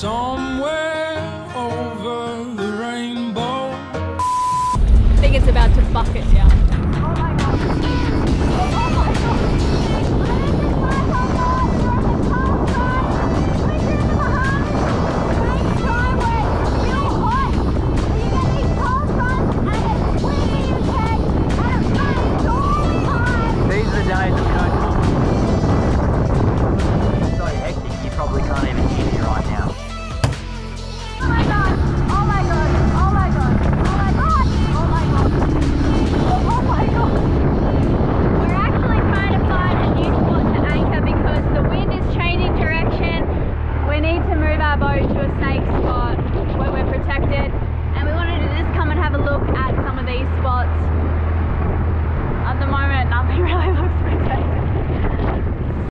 somewhere over the rainbow. I think it's about to bucket down. Oh my god. Really